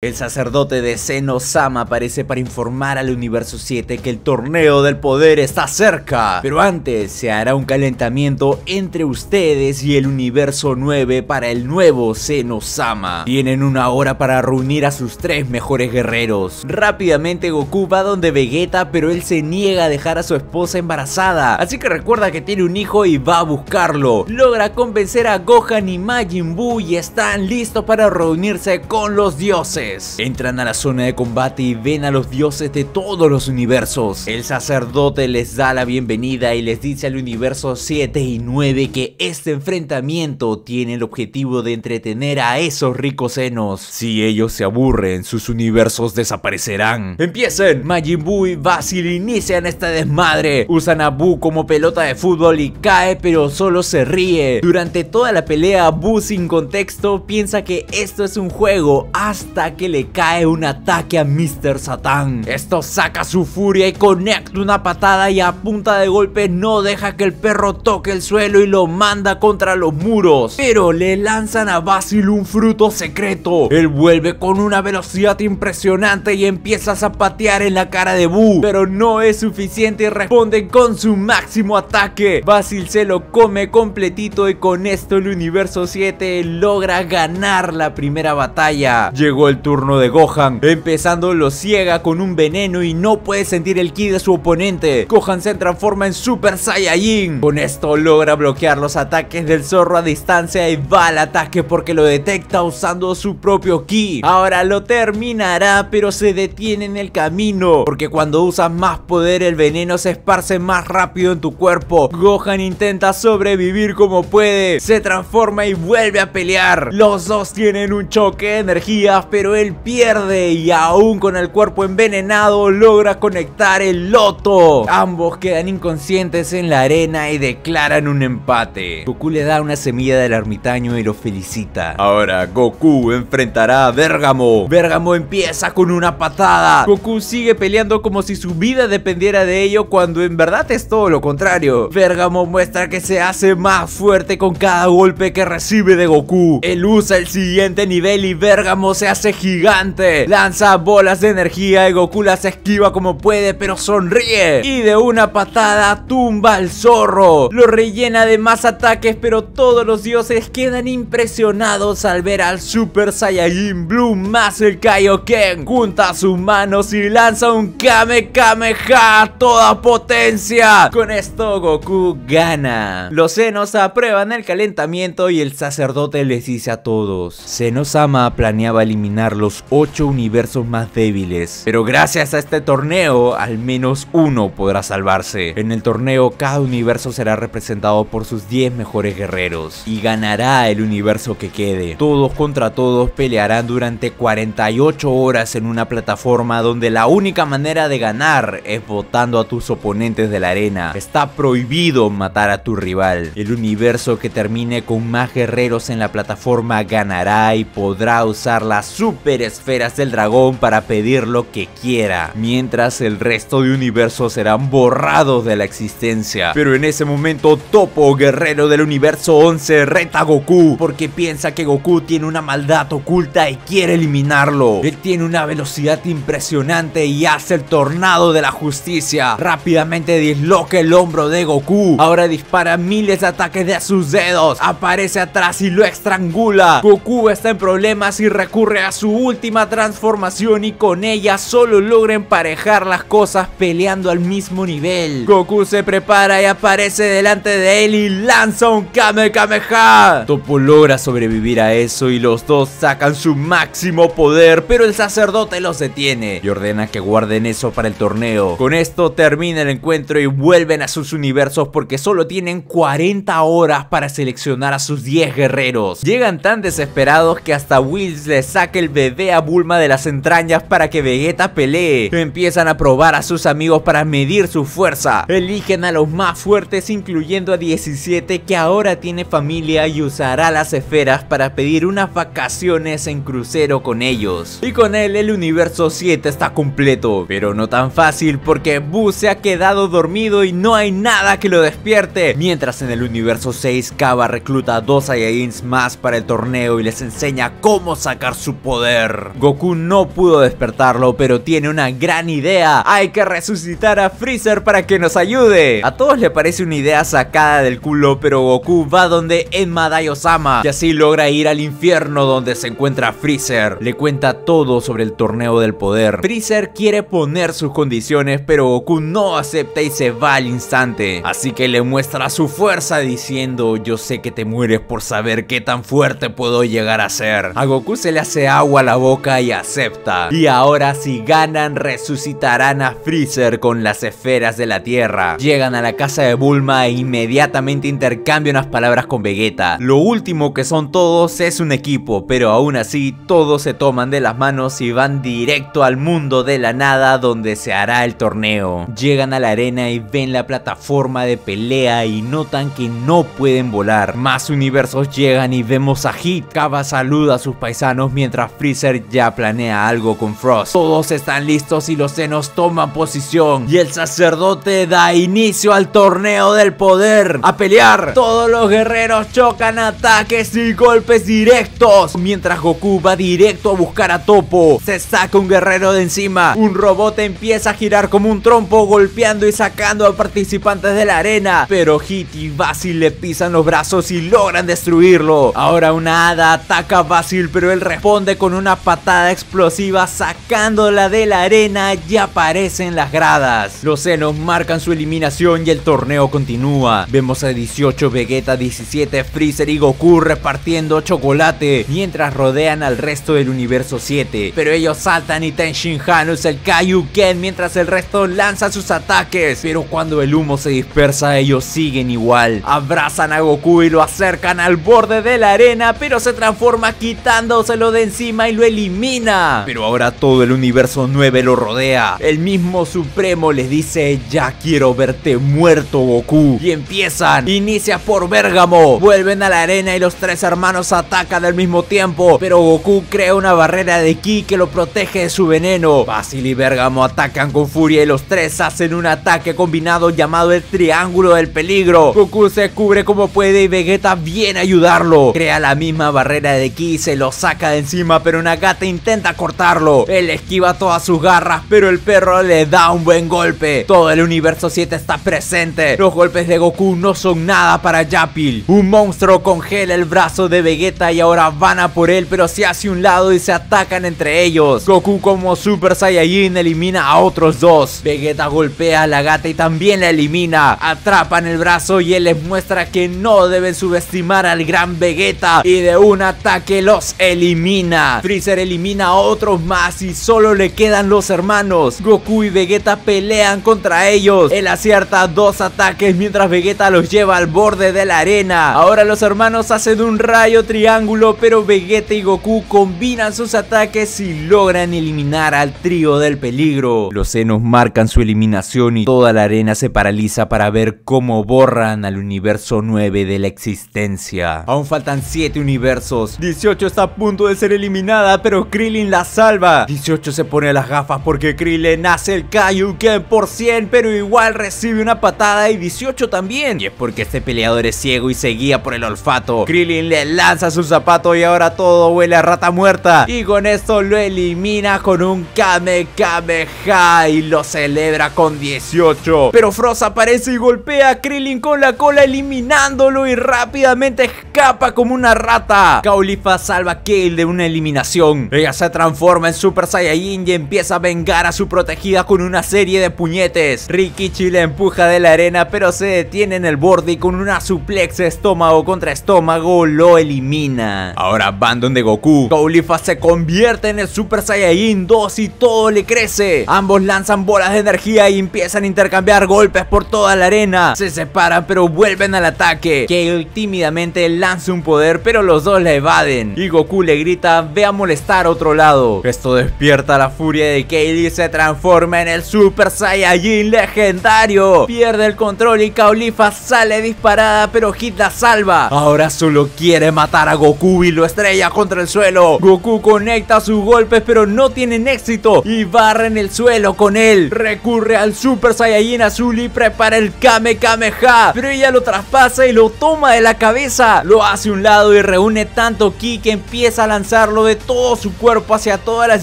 El sacerdote de Zeno Sama aparece para informar al Universo 7 que el torneo del poder está cerca. Pero antes se hará un calentamiento entre ustedes y el Universo 9 para el nuevo Zeno Sama. Tienen una hora para reunir a sus tres mejores guerreros. Rápidamente Goku va donde Vegeta, pero él se niega a dejar a su esposa embarazada. Así que recuerda que tiene un hijo y va a buscarlo. Logra convencer a Gohan y Majin Buu y están listos para reunirse con los dioses. Entran a la zona de combate y ven a los dioses de todos los universos. El sacerdote les da la bienvenida y les dice al universo 7 y 9 que este enfrentamiento tiene el objetivo de entretener a esos ricos senos. Si ellos se aburren, sus universos desaparecerán. ¡Empiecen! Majin Buu y Basil inician esta desmadre. Usan a Buu como pelota de fútbol y cae, pero solo se ríe. Durante toda la pelea, Buu sin contexto piensa que esto es un juego hasta que le cae un ataque a Mr. Satan. Esto saca su furia y conecta una patada y a punta de golpe no deja que el perro toque el suelo y lo manda contra los muros. Pero le lanzan a Basil un fruto secreto. Él vuelve con una velocidad impresionante y empieza a zapatear en la cara de Buu, pero no es suficiente y responden con su máximo ataque. Basil se lo come completito y con esto el universo 7 logra ganar la primera batalla. Llegó el turno de Gohan, empezando lo ciega con un veneno y no puede sentir el ki de su oponente. Gohan se transforma en Super Saiyajin. Con esto logra bloquear los ataques del zorro a distancia y va al ataque porque lo detecta usando su propio ki. Ahora lo terminará, pero se detiene en el camino porque cuando usas más poder el veneno se esparce más rápido en tu cuerpo. Gohan intenta sobrevivir como puede, se transforma y vuelve a pelear. Los dos tienen un choque de energía, pero él pierde y aún con el cuerpo envenenado logra conectar el loto. Ambos quedan inconscientes en la arena y declaran un empate. Goku le da una semilla del ermitaño y lo felicita. Ahora Goku enfrentará a Bergamo. Bergamo empieza con una patada. Goku sigue peleando como si su vida dependiera de ello, cuando en verdad es todo lo contrario. Bergamo muestra que se hace más fuerte con cada golpe que recibe de Goku. Él usa el siguiente nivel y Bergamo se hace gigante, lanza bolas de energía y Goku las esquiva como puede, pero sonríe y de una patada tumba al zorro. Lo rellena de más ataques, pero todos los dioses quedan impresionados al ver al Super Saiyajin Blue más el Kaioken. Junta sus manos y lanza un Kamehameha a toda potencia. Con esto Goku gana. Los Zenos aprueban el calentamiento y el sacerdote les dice a todos: Zeno Sama planeaba eliminar los 8 universos más débiles, pero gracias a este torneo al menos uno podrá salvarse. En el torneo cada universo será representado por sus 10 mejores guerreros y ganará el universo que quede. Todos contra todos pelearán durante 48 horas en una plataforma donde la única manera de ganar es votando a tus oponentes de la arena. Está prohibido matar a tu rival. El universo que termine con más guerreros en la plataforma ganará y podrá usar las super esferas del dragón para pedir lo que quiera, mientras el resto de universos serán borrados de la existencia. Pero en ese momento Toppo, guerrero del universo 11, reta a Goku porque piensa que Goku tiene una maldad oculta y quiere eliminarlo. Él tiene una velocidad impresionante y hace el tornado de la justicia. Rápidamente disloca el hombro de Goku. Ahora dispara miles de ataques de sus dedos, aparece atrás y lo estrangula. Goku está en problemas y recurre a su última transformación y con ella solo logra emparejar las cosas peleando al mismo nivel. Goku se prepara y aparece delante de él y lanza un Kamehameha. Toppo logra sobrevivir a eso y los dos sacan su máximo poder, pero el sacerdote los detiene y ordena que guarden eso para el torneo. Con esto termina el encuentro y vuelven a sus universos porque solo tienen 40 horas para seleccionar a sus 10 guerreros. Llegan tan desesperados que hasta Whis le saca el bebé a Bulma de las entrañas para que Vegeta pelee. Empiezan a probar a sus amigos para medir su fuerza. Eligen a los más fuertes, incluyendo a 17, que ahora tiene familia y usará las esferas para pedir unas vacaciones en crucero con ellos. Y con él el universo 7 está completo, pero no tan fácil porque Buu se ha quedado dormido y no hay nada que lo despierte. Mientras en el universo 6, Cabba recluta a 2 Saiyajins más para el torneo y les enseña cómo sacar su poder. poder. Goku no pudo despertarlo, pero tiene una gran idea. Hay que resucitar a Freezer para que nos ayude. A todos le parece una idea sacada del culo, pero Goku va donde Enma Daioh-sama y así logra ir al infierno donde se encuentra Freezer. Le cuenta todo sobre el torneo del poder. Freezer quiere poner sus condiciones, pero Goku no acepta y se va al instante. Así que le muestra su fuerza diciendo: yo sé que te mueres por saber qué tan fuerte puedo llegar a ser. A Goku se le hace agua a la boca y acepta. Y ahora si ganan resucitarán a Freezer con las esferas de la tierra. Llegan a la casa de Bulma e inmediatamente intercambian unas palabras con Vegeta. Lo último que son todos es un equipo, pero aún así todos se toman de las manos y van directo al mundo de la nada donde se hará el torneo. Llegan a la arena y ven la plataforma de pelea y notan que no pueden volar. Más universos llegan y vemos a Hit. Cabba saluda a sus paisanos mientras Freezer ya planea algo con Frost. Todos están listos y los Zenos toman posición y el sacerdote da inicio al torneo del poder. ¡A pelear! Todos los guerreros chocan ataques y golpes directos, mientras Goku va directo a buscar a Toppo. Se saca un guerrero de encima. Un robot empieza a girar como un trompo, golpeando y sacando a participantes de la arena, pero Hit y Basil le pisan los brazos y logran destruirlo. Ahora una hada ataca a Basil, pero él responde con una patada explosiva, sacándola de la arena y aparece en las gradas. Los Zenos marcan su eliminación y el torneo continúa. Vemos a 18, Vegeta, 17, Freezer y Goku repartiendo chocolate mientras rodean al resto del universo 7, pero ellos saltan y Tenshinhan usa el Kaioken mientras el resto lanza sus ataques, pero cuando el humo se dispersa ellos siguen igual. Abrazan a Goku y lo acercan al borde de la arena, pero se transforma quitándoselo de encima y lo elimina. Pero ahora todo el universo 9 lo rodea. El mismo Supremo les dice: ya quiero verte muerto, Goku. Y empiezan. Inicia por Bergamo. Vuelven a la arena y los tres hermanos atacan al mismo tiempo, pero Goku crea una barrera de ki que lo protege de su veneno. Basil y Bergamo atacan con furia y los tres hacen un ataque combinado llamado el Triángulo del Peligro. Goku se cubre como puede y Vegeta viene a ayudarlo. Crea la misma barrera de ki y se lo saca de encima, pero Nagata intenta cortarlo. Él esquiva todas sus garras, pero el perro le da un buen golpe. Todo el universo 7 está presente. Los golpes de Goku no son nada para Yapil. Un monstruo congela el brazo de Vegeta y ahora van a por él, pero se hace un lado y se atacan entre ellos. Goku como Super Saiyajin elimina a otros dos. Vegeta golpea a la gata y también la elimina. Atrapan el brazo y él les muestra que no deben subestimar al gran Vegeta y de un ataque los elimina. Freezer elimina a otros más y solo le quedan los hermanos. Goku y Vegeta pelean contra ellos. Él acierta dos ataques mientras Vegeta los lleva al borde de la arena. Ahora los hermanos hacen un rayo triángulo, pero Vegeta y Goku combinan sus ataques y logran eliminar al trío del peligro. Los Zenos marcan su eliminación y toda la arena se paraliza para ver cómo borran al universo 9 de la existencia. Aún faltan 7 universos. 18 está a punto de ser eliminada, pero Krillin la salva. 18 se pone las gafas porque Krillin hace el Kaioken por 100, pero igual recibe una patada y 18 también. Y es porque este peleador es ciego y se guía por el olfato. Krillin le lanza su zapato y ahora todo huele a rata muerta. Y con esto lo elimina con un Kamehameha y lo celebra con 18. Pero Frost aparece y golpea a Krillin con la cola, eliminándolo, y rápidamente escapa como una rata. Caulifla salva a Kale de una eliminación. Ella se transforma en Super Saiyajin y empieza a vengar a su protegida con una serie de puñetes. Rikichi la empuja de la arena, pero se detiene en el borde y con una suplex estómago contra estómago lo elimina. Ahora van donde Goku. Caulifla se convierte en el Super Saiyajin 2 y todo le crece. Ambos lanzan bolas de energía y empiezan a intercambiar golpes por toda la arena. Se separan pero vuelven al ataque. Kale tímidamente lanza un poder, pero los dos la evaden y Goku le grita: ve a molestar a otro lado. Esto despierta la furia de Kale y se transforma en el Super Saiyajin legendario. Pierde el control y Caulifla sale disparada, pero Hit la salva. Ahora solo quiere matar a Goku y lo estrella contra el suelo. Goku conecta sus golpes pero no tienen éxito y barren el suelo con él. Recurre al Super Saiyajin azul y prepara el Kamehameha, pero ella lo traspasa y lo toma de la cabeza. Lo hace a un lado y reúne tanto ki que empieza a lanzarlo de todo su cuerpo hacia todas las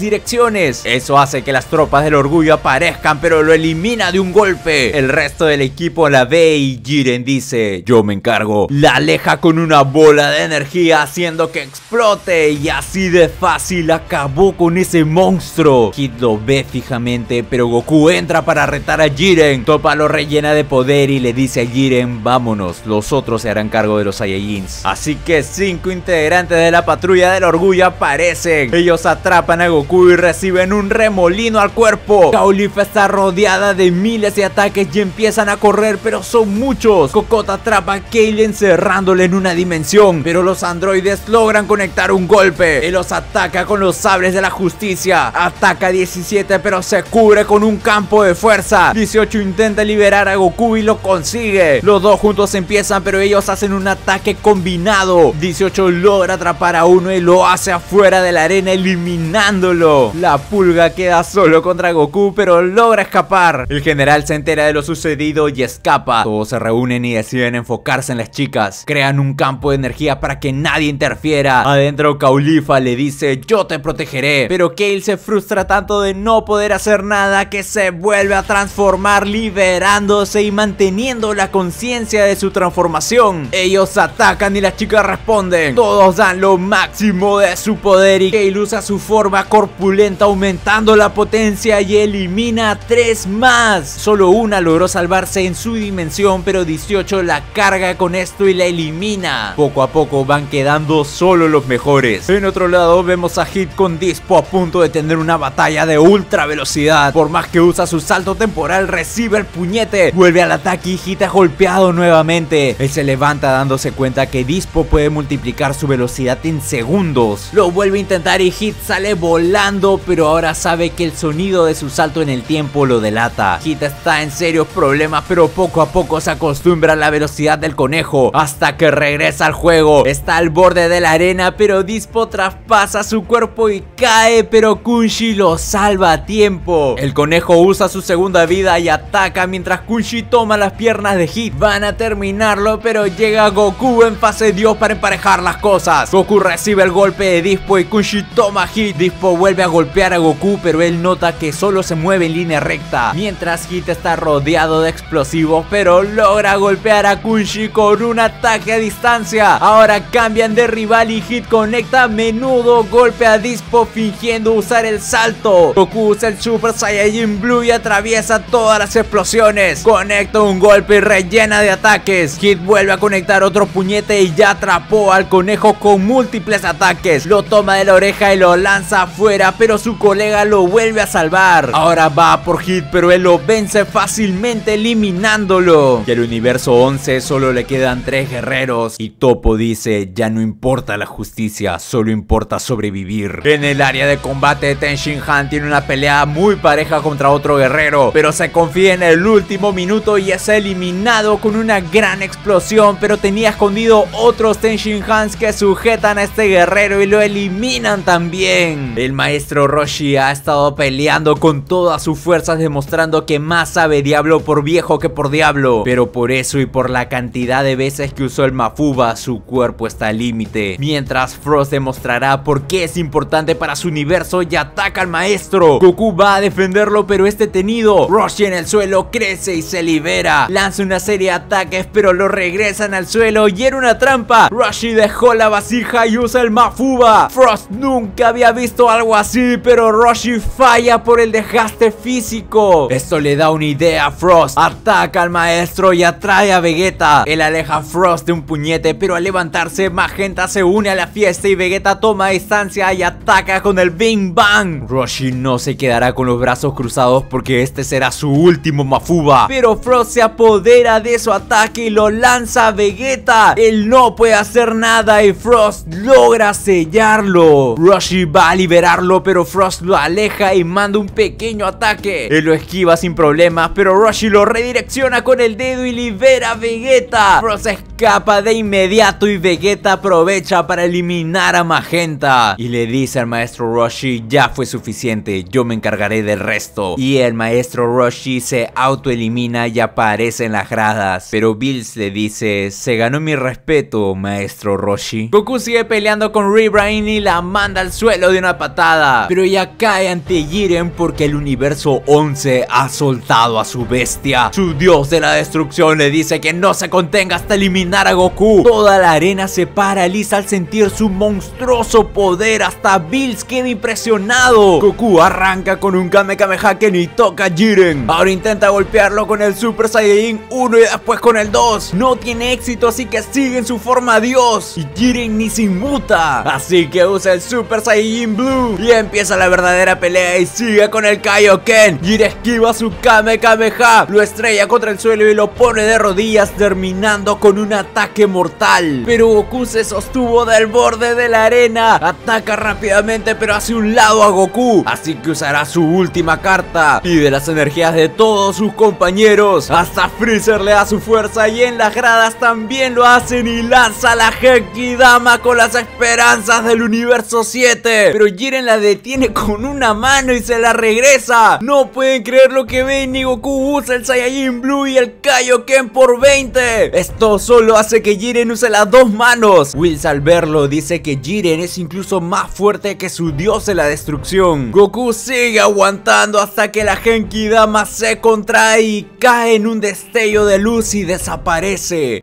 direcciones. Eso hace que las tropas del orgullo aparezcan, pero lo elimina de un golpe. El resto del equipo la ve y Jiren dice: yo me encargo. La aleja con una bola de energía, haciendo que explote, y así de fácil acabó con ese monstruo. Hit lo ve fijamente, pero Goku entra para retar a Jiren. Toppo lo rellena de poder y le dice a Jiren: vámonos, los otros se harán cargo de los Saiyajins. Así que 5 integrantes de la patrulla del orgullo aparecen. Ellos atrapan a Goku y reciben un remolino al cuerpo. Caulifla está rodeada de miles de ataques y empiezan a correr, pero son muchos. Kokota atrapa a Kale encerrándole en una dimensión, pero los androides logran conectar un golpe. Él los ataca con los sables de la justicia. Ataca 17, pero se cubre con un campo de fuerza. 18 intenta liberar a Goku y lo consigue. Los dos juntos empiezan, pero ellos hacen un ataque combinado. 18 logra atrapar a uno y lo hace afuera de la arena, eliminándolo. La pulga queda solo contra Goku, pero logra escapar. El general se entera de lo sucedido y escapa. Todos se reúnen y deciden enfocarse en las chicas. Crean un campo de energía para que nadie interfiera. Adentro, Caulifla le dice: yo te protegeré. Pero Kale se frustra tanto de no poder hacer nada que se vuelve a transformar, liberándose y manteniendo la conciencia de su transformación. Ellos atacan y las chicas responden. Todos dan lo máximo de su poder y Kale usa su forma corpulenta, aumentando la potencia, y elimina a 3 más. Solo una logró salvarse en su dimensión, pero 18 la carga con esto y la elimina. Poco a poco van quedando solo los mejores. En otro lado vemos a Hit con Dyspo a punto de tener una batalla de ultra velocidad. Por más que usa su salto temporal, recibe el puñete, vuelve al ataque y Hit es golpeado nuevamente. Él se levanta dándose cuenta que Dyspo puede multiplicar su velocidad en segundos. Lo vuelve a intentar y Hit sale volando, pero ahora sabe que el sonido de su salto en el tiempo lo delata. Hit está en serios problemas, pero poco a poco se acostumbra a la velocidad del conejo, hasta que regresa al juego. Está al borde de la arena, pero Dyspo traspasa su cuerpo y cae, pero Kunshi lo salva a tiempo. El conejo usa su segunda vida y ataca mientras Kunshi toma las piernas de Hit. Van a terminarlo, pero llega Goku en fase Dios para emparejar las cosas. Goku recibe el golpe de Dyspo y Kunshi toma a Hit. Dyspo vuelve a golpear a Goku, pero él nota que solo se mueve en línea recta, mientras Hit está rodeado de explosivos, pero logra golpear a Kunshi con un ataque a distancia. Ahora cambian de rival y Hit conecta a menudo golpe a Dyspo fingiendo usar el salto. Goku usa el Super Saiyajin Blue y atraviesa todas las explosiones. Conecta un golpe y rellena de ataques. Hit vuelve a conectar otro puñete y ya atrapó al conejo con múltiples ataques. Lo toma de la oreja y lo lanza afuera, pero su colega lo vuelve a salvar. Ahora va por Hit, pero él lo vence fácilmente, eliminándolo. Y al universo 11 solo le quedan 3 guerreros, y Toppo dice: ya no importa la justicia, solo importa sobrevivir. En el área de combate, Tenshinhan tiene una pelea muy pareja contra otro guerrero, pero se confía en el último minuto y es eliminado con una gran explosión, pero tenía escondido otros Tenshinhans que sujetan a este guerrero y lo eliminan también. El maestro Roshi ha estado peleando con todas sus fuerzas, demostrando que más sabe diablo por viejo que por diablo, pero por eso y por la cantidad de veces que usó el Mafuba, su cuerpo está al límite. Mientras Frost demostrará por qué es importante para su universo y ataca al maestro. Goku va a defenderlo, pero es detenido. Roshi en el suelo crece y se libera. Lanza una serie de ataques, pero lo regresan al suelo y era una trampa. Roshi dejó la vasija y usa el Mafuba. Frost nunca había visto algo así, pero Roshi falla por el desgaste físico. Esto le da una idea a Frost. Ataca al maestro y atrae a Vegeta. Él aleja a Frost de un puñete, pero al levantarse Magenta se une a la fiesta y Vegeta toma distancia y ataca con el Bing Bang. Roshi no se quedará con los brazos cruzados porque este será su último Mafuba, pero Frost se apodera de su ataque y lo lanza a Vegeta. Él no puede hacer nada y Frost logra sellarlo. Roshi va a liberarlo, pero Frost lo aleja y manda un pequeño ataque. Él lo esquiva sin problemas, pero Roshi lo redirecciona con el dedo y libera a Vegeta. Frost escapa de inmediato y Vegeta aprovecha para eliminar a Magenta y le dice al maestro Roshi: ya fue suficiente, yo me encargaré del resto. Y el maestro Roshi se autoelimina y aparece en las gradas, pero Bills le dice: se ganó mi respeto, maestro Roshi. Goku sigue peleando con Rebrain y la manda al suelo de una patada, pero ya cae ante Jiren porque el universo 11 ha soltado a su bestia. Su dios de la destrucción le dice que no se contenga hasta eliminar a Goku. Toda la arena se paraliza al sentir su monstruoso poder, hasta Bills queda impresionado. Goku arranca con un Kamehameha que ni toca a Jiren. Ahora intenta golpearlo con el Super Saiyajin 1 y después con el 2. No tiene éxito, así que sigue en su forma dios y Jiren ni se inmuta, así que usa el Super Saiyajin Blue y empieza la verdadera pelea y sigue con el Kaioken. Jiren esquiva su Kamehameha, lo estrella contra el suelo y lo pone de rodillas, terminando con un ataque mortal. Pero Goku se sostuvo del borde de la arena, ataca rápidamente pero hace un lado a Goku, así que usará su última carta. Pide las energías de todos sus compañeros, hasta Freezer le da su fuerza y en las gradas también lo hacen, y lanza la Genki Dama con las esperanzas del universo 7, pero Jiren la detiene con una mano y se la regresa. No pueden creer lo que ven, y Goku usa el Saiyajin Blue y el Kaioken por 20. Esto solo hace que Jiren use las dos manos. Whis, al verlo, dice que Jiren es incluso más fuerte que su dios de la destrucción. Goku sigue aguantando hasta que la Genki Dama se contrae y cae en un destello de luz y desaparece.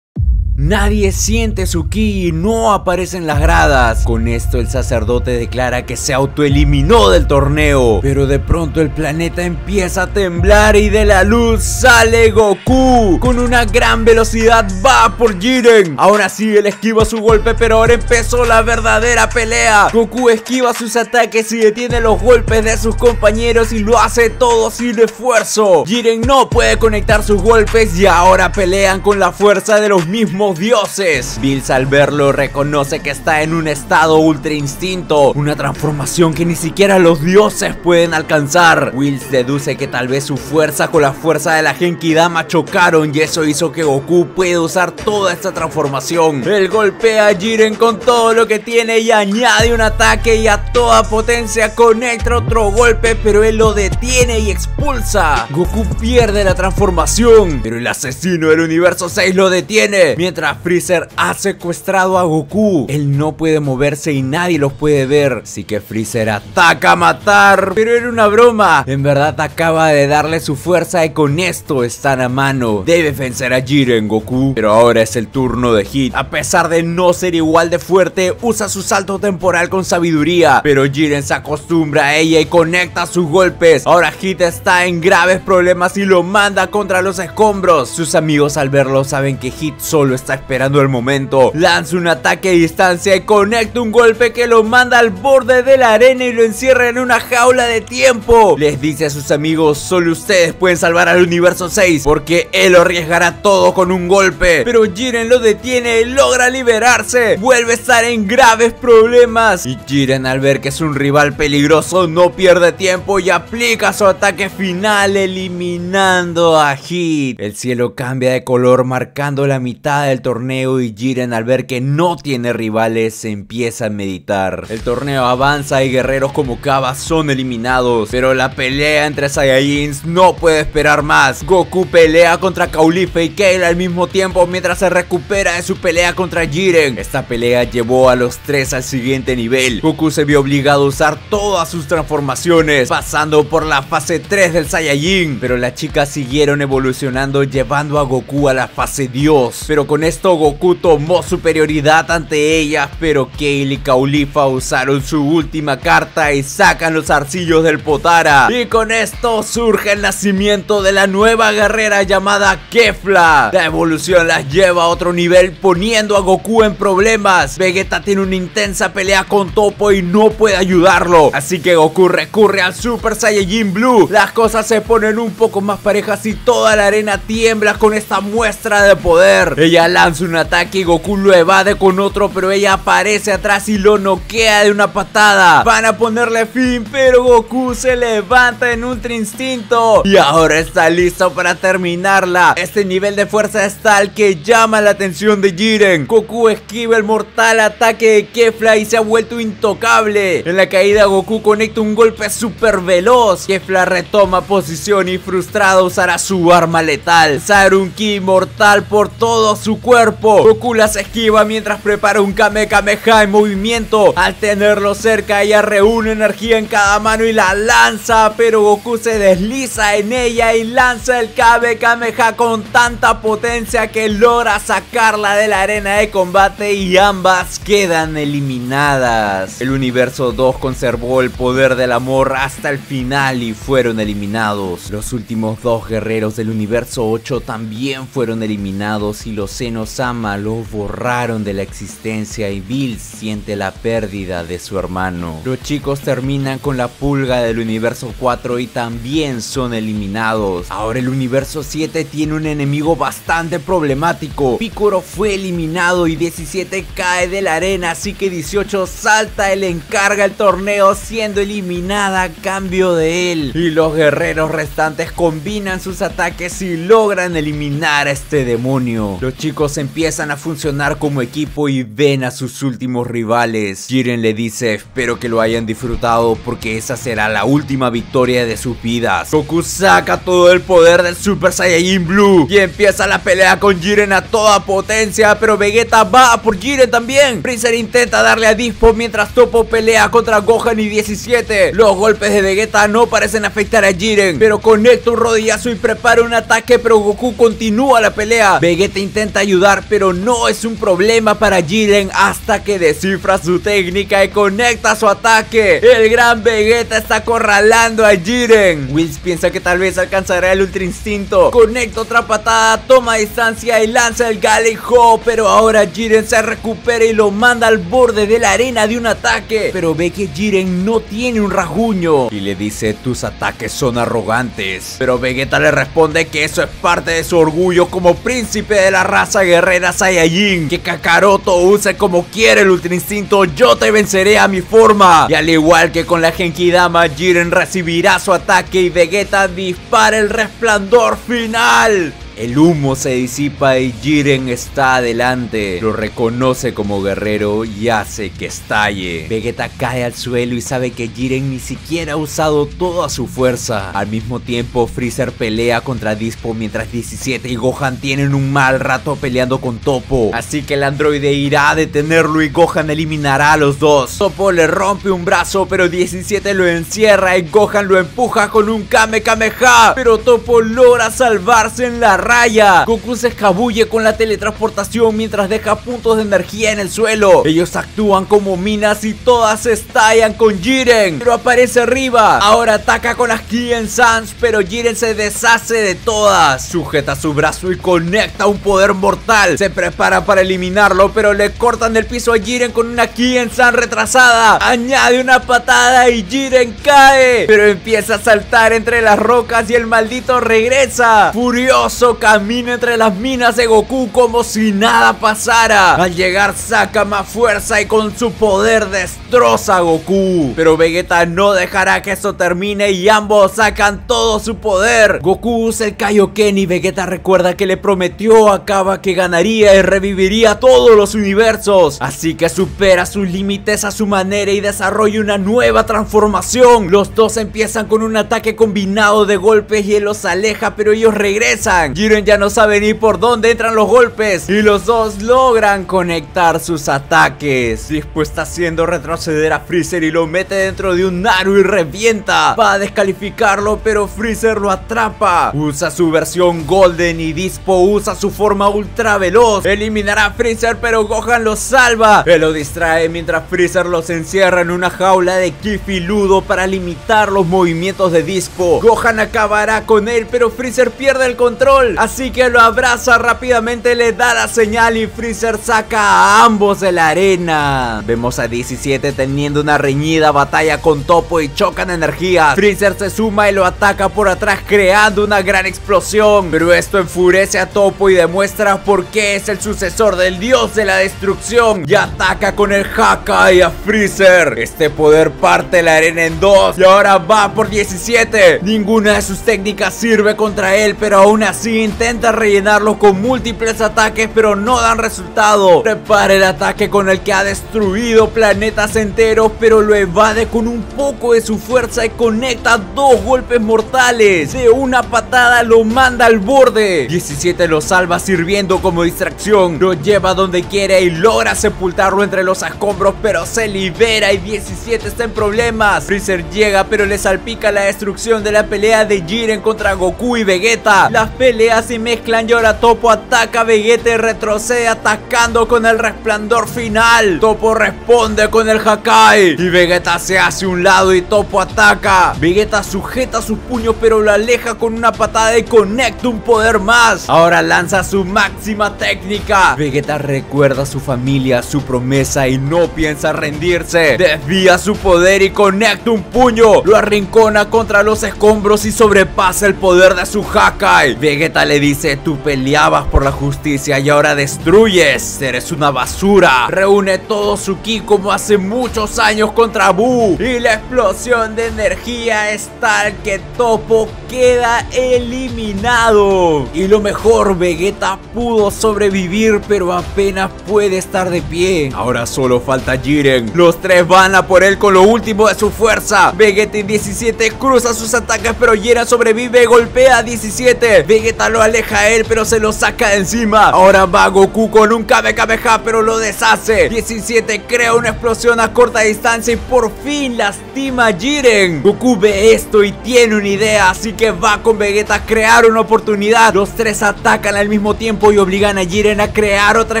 Nadie siente su ki y no aparece en las gradas. Con esto el sacerdote declara que se autoeliminó del torneo. Pero de pronto el planeta empieza a temblar y de la luz sale Goku. Con una gran velocidad va por Jiren. Ahora sí, él esquiva su golpe, pero ahora empezó la verdadera pelea. Goku esquiva sus ataques y detiene los golpes de sus compañeros, y lo hace todo sin esfuerzo. Jiren no puede conectar sus golpes y ahora pelean con la fuerza de los mismos dioses. Bills, al verlo, reconoce que está en un estado ultra instinto, una transformación que ni siquiera los dioses pueden alcanzar. Bills deduce que tal vez su fuerza con la fuerza de la Genki Dama chocaron y eso hizo que Goku pueda usar toda esta transformación. Él golpea a Jiren con todo lo que tiene y añade un ataque, y a toda potencia conecta otro golpe, pero él lo detiene y expulsa. Goku pierde la transformación, pero el asesino del universo 6 lo detiene. Mientras Freezer ha secuestrado a Goku, él no puede moverse y nadie los puede ver, así que Freezer ataca a matar, pero era una broma. En verdad acaba de darle su fuerza y con esto están a mano. Debe vencer a Jiren, Goku, pero ahora es el turno de Hit. A pesar de no ser igual de fuerte, usa su salto temporal con sabiduría, pero Jiren se acostumbra a ella y conecta sus golpes. Ahora Hit está en graves problemas y lo manda contra los escombros. Sus amigos, al verlo, saben que Hit solo está esperando el momento. Lanza un ataque a distancia y conecta un golpe que lo manda al borde de la arena y lo encierra en una jaula de tiempo. Les dice a sus amigos: solo ustedes pueden salvar al universo 6, porque él lo arriesgará todo con un golpe. Pero Jiren lo detiene y logra liberarse. Vuelve a estar en graves problemas, y Jiren, al ver que es un rival peligroso, no pierde tiempo y aplica su ataque final, eliminando a Hit. El cielo cambia de color, marcando la mitad del torneo, y Jiren, al ver que no tiene rivales, se empieza a meditar. El torneo avanza y guerreros como Cabba son eliminados, pero la pelea entre Saiyajins no puede esperar más. Goku pelea contra Caulifla y Kale al mismo tiempo mientras se recupera de su pelea contra Jiren. Esta pelea llevó a los tres al siguiente nivel. Goku se vio obligado a usar todas sus transformaciones, pasando por la fase 3 del Saiyajin, pero las chicas siguieron evolucionando, llevando a Goku a la fase Dios. Pero con esto Goku tomó superioridad ante ellas, pero Kale y Caulifla usaron su última carta y sacan los arcillos del Potara. Y con esto surge el nacimiento de la nueva guerrera llamada Kefla. La evolución las lleva a otro nivel, poniendo a Goku en problemas. Vegeta tiene una intensa pelea con Toppo y no puede ayudarlo, así que Goku recurre al Super Saiyajin Blue. Las cosas se ponen un poco más parejas y toda la arena tiembla con esta muestra de poder. Ella lanza un ataque y Goku lo evade con otro, pero ella aparece atrás y lo noquea de una patada. Van a ponerle fin, pero Goku se levanta en Ultra Instinto y ahora está listo para terminarla. Este nivel de fuerza es tal que llama la atención de Jiren. Goku esquiva el mortal ataque de Kefla y se ha vuelto intocable. En la caída Goku conecta un golpe súper veloz. Kefla retoma posición y frustrado usará su arma letal, usar un ki mortal por todo su cuerpo. Goku las esquiva mientras prepara un Kamehameha en movimiento. Al tenerlo cerca, ella reúne energía en cada mano y la lanza, pero Goku se desliza en ella y lanza el Kamehameha con tanta potencia que logra sacarla de la arena de combate y ambas quedan eliminadas. El universo 2 conservó el poder del amor hasta el final y fueron eliminados. Los últimos dos guerreros del universo 8 también fueron eliminados y los Zeno Sama los borraron de la existencia y Bills siente la pérdida de su hermano. Los chicos terminan con la pulga del universo 4 y también son eliminados. Ahora el universo 7 tiene un enemigo bastante problemático. Piccolo fue eliminado y 17 cae de la arena, así que 18 salta y le encarga el torneo siendo eliminada a cambio de él. Y los guerreros restantes combinan sus ataques y logran eliminar a este demonio. Los chicos empiezan a funcionar como equipo y ven a sus últimos rivales. Jiren le dice: espero que lo hayan disfrutado porque esa será la última victoria de sus vidas. Goku saca todo el poder del Super Saiyajin Blue y empieza la pelea con Jiren a toda potencia, pero Vegeta va por Jiren también. Freezer intenta darle a Dyspo mientras Toppo pelea contra Gohan y 17. Los golpes de Vegeta no parecen afectar a Jiren, pero conecta un rodillazo y prepara un ataque, pero Goku continúa la pelea. Vegeta intenta ayudar, pero no es un problema para Jiren hasta que descifra su técnica y conecta su ataque. El gran Vegeta está acorralando a Jiren. Whis piensa que tal vez alcanzará el Ultra Instinto. Conecta otra patada, toma distancia y lanza el Galejo, pero ahora Jiren se recupera y lo manda al borde de la arena de un ataque, pero ve que Jiren no tiene un rasguño y le dice: tus ataques son arrogantes, pero Vegeta le responde que eso es parte de su orgullo como príncipe de la raza guerrera Saiyajin, que Kakaroto use como quiere el Ultra Instinto, yo te venceré a mi forma. Y al igual que con la Genki Dama, Jiren recibirá su ataque y Vegeta dispara el resplandor final. El humo se disipa y Jiren está adelante, lo reconoce como guerrero y hace que estalle. Vegeta cae al suelo y sabe que Jiren ni siquiera ha usado toda su fuerza. Al mismo tiempo, Freezer pelea contra Dyspo mientras 17 y Gohan tienen un mal rato peleando con Toppo, así que el androide irá a detenerlo y Gohan eliminará a los dos. Toppo le rompe un brazo, pero 17 lo encierra y Gohan lo empuja con un Kamehameha, pero Toppo logra salvarse en la raya. Goku se escabulle con la teletransportación mientras deja puntos de energía en el suelo. Ellos actúan como minas y todas estallan con Jiren, pero aparece arriba. Ahora ataca con las Kien Sans, pero Jiren se deshace de todas. Sujeta su brazo y conecta un poder mortal. Se prepara para eliminarlo, pero le cortan el piso a Jiren con una Kien Sans retrasada. Añade una patada y Jiren cae, pero empieza a saltar entre las rocas y el maldito regresa. Furioso camina entre las minas de Goku como si nada pasara. Al llegar saca más fuerza y con su poder destroza a Goku, pero Vegeta no dejará que eso termine y ambos sacan todo su poder. Goku usa el Kaioken y Vegeta recuerda que le prometió a Cabba que ganaría y reviviría todos los universos, así que supera sus límites a su manera y desarrolla una nueva transformación. Los dos empiezan con un ataque combinado de golpes y él los aleja, pero ellos regresan. Jiren ya no sabe ni por dónde entran los golpes y los dos logran conectar sus ataques. Dyspo está haciendo retroceder a Freezer y lo mete dentro de un aro y revienta. Va a descalificarlo, pero Freezer lo atrapa. Usa su versión Golden y Dyspo usa su forma ultra veloz. Eliminará a Freezer, pero Gohan lo salva. Él lo distrae mientras Freezer los encierra en una jaula de Kifiludo para limitar los movimientos de Dyspo. Gohan acabará con él, pero Freezer pierde el control, así que lo abraza rápidamente, le da la señal y Freezer saca a ambos de la arena. Vemos a 17 teniendo una reñida batalla con Toppo y chocan energías. Freezer se suma y lo ataca por atrás creando una gran explosión, pero esto enfurece a Toppo y demuestra por qué es el sucesor del dios de la destrucción y ataca con el Hakai a Freezer. Este poder parte la arena en dos y ahora va por 17. Ninguna de sus técnicas sirve contra él, pero aún así intenta rellenarlo con múltiples ataques, pero no dan resultado. Prepara el ataque con el que ha destruido planetas enteros, pero lo evade con un poco de su fuerza y conecta dos golpes mortales. De una patada lo manda al borde. 17 lo salva sirviendo como distracción. Lo lleva donde quiere y logra sepultarlo entre los escombros, pero se libera y 17 está en problemas. Freezer llega, pero le salpica la destrucción de la pelea de Jiren contra Goku y Vegeta. Las peleas se mezclan y ahora Toppo ataca a Vegeta y retrocede atacando con el resplandor final. Toppo responde con el Hakai y Vegeta se hace un lado y Toppo ataca. Vegeta sujeta sus puños pero lo aleja con una patada y conecta un poder más. Ahora lanza su máxima técnica. Vegeta recuerda a su familia, su promesa y no piensa rendirse. Desvía su poder y conecta un puño. Lo arrincona contra los escombros y sobrepasa el poder de su Hakai. Vegeta le dice: tú peleabas por la justicia y ahora destruyes, eres una basura. Reúne todo su ki como hace muchos años contra Buu y la explosión de energía es tal que Toppo queda eliminado. Y lo mejor, Vegeta pudo sobrevivir pero apenas puede estar de pie. Ahora solo falta Jiren. Los tres van a por él con lo último de su fuerza. Vegeta y 17 cruzan sus ataques, pero Jiren sobrevive y golpea a 17. Vegeta lo aleja a él pero se lo saca de encima. Ahora va Goku con un Kamehameha pero lo deshace. 17 crea una explosión a corta distancia y por fin lastima a Jiren. Goku ve esto y tiene una idea, así que va con Vegeta a crear una oportunidad. Los tres atacan al mismo tiempo y obligan a Jiren a crear otra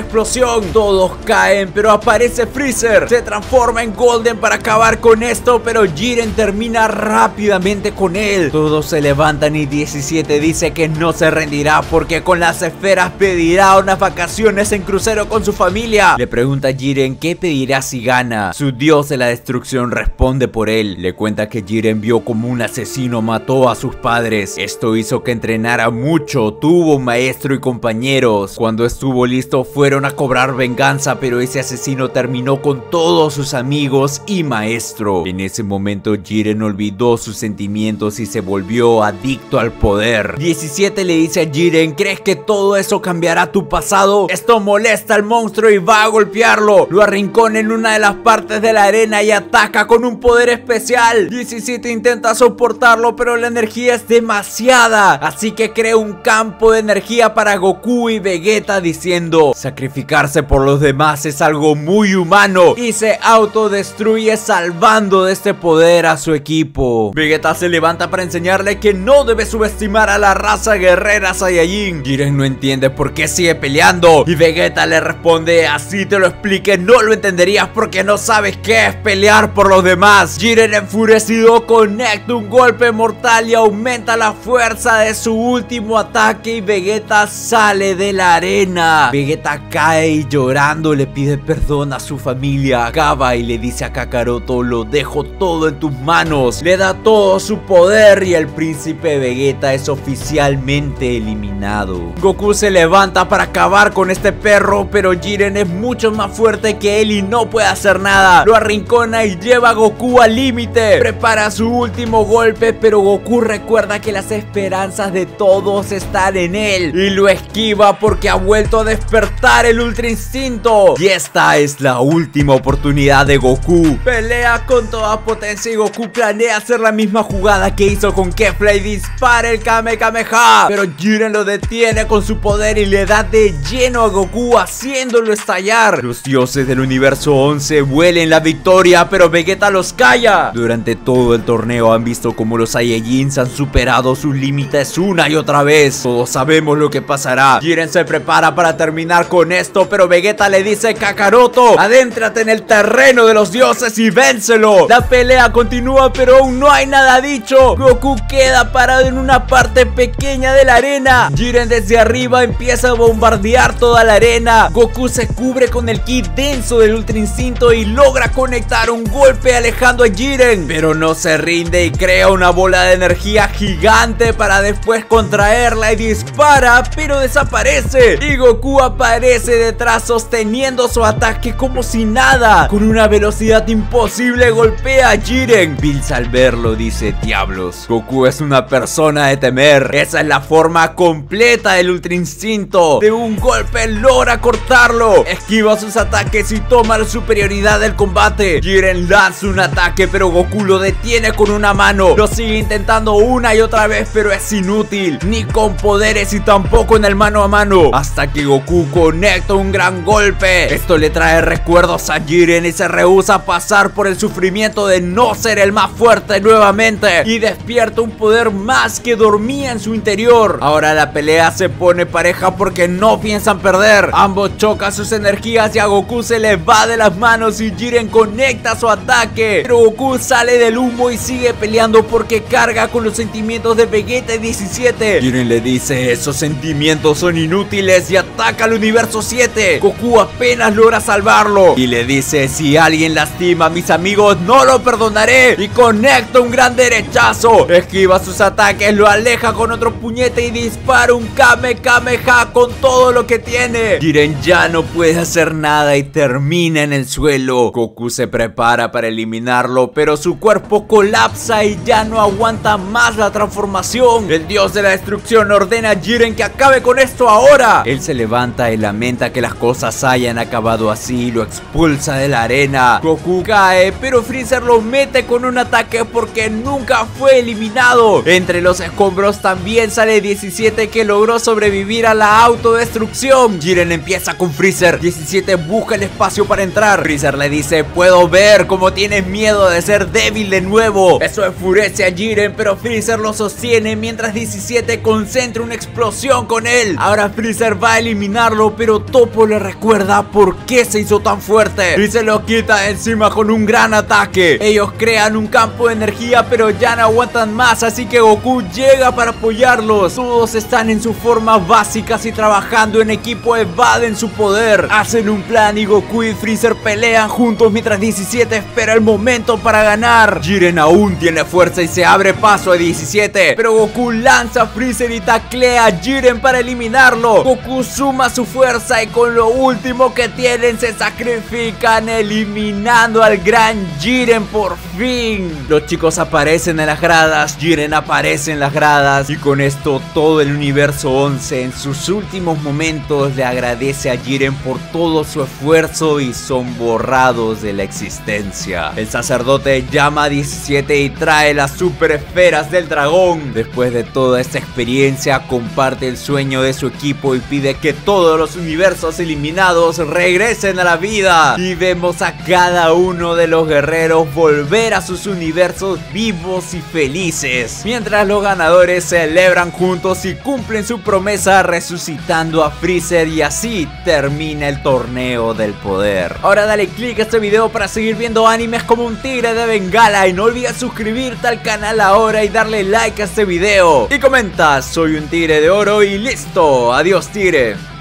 explosión. Todos caen pero aparece Freezer. Se transforma en Golden para acabar con esto, pero Jiren termina rápidamente con él. Todos se levantan y 17 dice que no se rendirá porque con las esferas pedirá unas vacaciones en crucero con su familia. Le pregunta a Jiren qué pedirá si gana. Su dios de la destrucción responde por él. Le cuenta que Jiren vio como un asesino mató a sus padres. Esto hizo que entrenara mucho, tuvo un maestro y compañeros. Cuando estuvo listo fueron a cobrar venganza, pero ese asesino terminó con todos sus amigos y maestro. En ese momento Jiren olvidó sus sentimientos y se volvió adicto al poder. 17 le dice a Jiren: ¿crees que todo eso cambiará tu pasado? Esto molesta al monstruo y va a golpearlo. Lo arrincona en una de las partes de la arena y ataca con un poder especial. 17 intenta soportarlo pero la energía es demasiada, así que crea un campo de energía para Goku y Vegeta diciendo: sacrificarse por los demás es algo muy humano, y se autodestruye salvando de este poder a su equipo. Vegeta se levanta para enseñarle que no debe subestimar a la raza guerrera Saiyajin. Jiren no entiende por qué sigue peleando y Vegeta le responde: así te lo explique no lo entenderías porque no sabes qué es pelear por los demás. Jiren enfurecido conecta un golpe mortal y aumenta la fuerza de su último ataque y Vegeta sale de la arena. Vegeta cae y llorando le pide perdón a su familia. Cabba y le dice a Kakaroto: lo dejo todo en tus manos. Le da todo su poder y el príncipe Vegeta es oficialmente eliminado. Goku se levanta para acabar con este perro, pero Jiren es mucho más fuerte que él y no puede hacer nada. Lo arrincona y lleva a Goku al límite. Prepara su último golpe, pero Goku recuerda que las esperanzas de todos están en él y lo esquiva porque ha vuelto a despertar el Ultra Instinto. Y esta es la última oportunidad de Goku. Pelea con toda potencia y Goku planea hacer la misma jugada que hizo con Kefla y dispara el Kamehameha, pero Jiren lo detiene con su poder y le da de lleno a Goku haciéndolo estallar. Los dioses del universo 11 vuelen la victoria, pero Vegeta los calla. Durante todo el torneo han visto como los Saiyajins han superado sus límites una y otra vez. Todos sabemos lo que pasará. Jiren se prepara para terminar con esto, pero Vegeta le dice: Kakaroto, adéntrate en el terreno de los dioses y vénselo. La pelea continúa pero aún no hay nada dicho. Goku queda parado en una parte pequeña de la arena. Jiren desde arriba empieza a bombardear toda la arena. Goku se cubre con el ki denso del Ultra Instinto y logra conectar un golpe alejando a Jiren, pero no se rinde y crea una bola de energía gigante para después contraerla y dispara, pero desaparece. Y Goku aparece detrás sosteniendo su ataque como si nada. Con una velocidad imposible golpea a Jiren. Bills al verlo dice: diablos, Goku es una persona de temer. Esa es la forma completa del Ultra Instinto. De un golpe logra cortarlo. Esquiva sus ataques y toma la superioridad del combate. Jiren lanza un ataque, pero Goku lo detiene con una mano. Lo sigue intentando una y otra vez, pero es inútil, ni con poderes y tampoco en el mano a mano, hasta que Goku conecta un gran golpe. Esto le trae recuerdos a Jiren y se rehúsa a pasar por el sufrimiento de no ser el más fuerte nuevamente, y despierta un poder más que dormía en su interior. Ahora la pelea se pone pareja porque no piensan perder. Ambos chocan sus energías y a Goku se le va de las manos y Jiren conecta su ataque, pero Goku sale del humo y sigue peleando porque carga con los sentimientos de Vegeta y 17. Jiren le dice: esos sentimientos son inútiles, y ataca al universo 7. Goku apenas logra salvarlo y le dice: si alguien lastima a mis amigos no lo perdonaré, y conecta un gran derechazo. Esquiva sus ataques, lo aleja con otro puñete y dispara un Kamehameha con todo lo que tiene. Jiren ya no puede hacer nada y termina en el suelo. Goku se prepara para eliminarlo, pero su cuerpo colapsa y ya no aguanta más la transformación. El dios de la destrucción ordena a Jiren que acabe con esto ahora. Él se levanta y lamenta que las cosas hayan acabado así y lo expulsa de la arena. Goku cae, pero Freezer lo mete con un ataque porque nunca fue eliminado. Entre los escombros también sale 17, que logró sobrevivir a la autodestrucción. Jiren empieza con Freezer. 17 busca el espacio para entrar. Freezer le dice: puedo ver cómo tienes miedo de ser débil de nuevo. Eso enfurece a Jiren, pero Freezer lo sostiene mientras 17 concentra una explosión con él. Ahora Freezer va a eliminarlo, pero Toppo le recuerda por qué se hizo tan fuerte y se lo quita de encima con un gran ataque. Ellos crean un campo de energía, pero ya no aguantan más, así que Goku llega para apoyarlos. Todos están en sus formas básicas y trabajando en equipo evaden su poder. Hacen un plan y Goku y Freezer pelean juntos mientras 17 espera el momento para ganar. Jiren aún tiene fuerza y se abre paso a 17, pero Goku lanza a Freezer y taclea a Jiren para eliminarlo. Goku suma su fuerza y con lo último que tienen se sacrifican, eliminando al gran Jiren por fin. Los chicos aparecen en las gradas, Jiren aparece en las gradas, y con esto todo el universo 11 en sus últimos momentos le agradece a Jiren por todo su esfuerzo y son borrados de la existencia. El sacerdote llama a 17 y trae las super esferas del dragón. Después de toda esta experiencia comparte el sueño de su equipo y pide que todos los universos eliminados regresen a la vida, y vemos a cada uno de los guerreros volver a sus universos vivos y felices, mientras los ganadores celebran juntos y cumplen su promesa resucitando a Freezer. Y así termina el torneo del poder. Ahora dale click a este video para seguir viendo animes como un tigre de Bengala, y no olvides suscribirte al canal ahora y darle like a este video, y comenta: soy un tigre de oro y listo, adiós tigre.